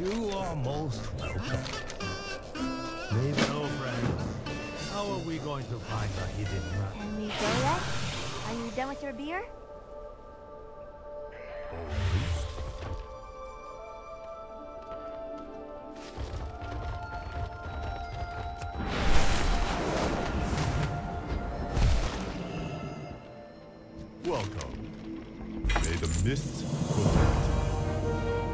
You are most welcome. Leave it all, friend. How are we going to find the hidden rat? Can we go yet? Are you done with your beer? Welcome. May the mists protect you.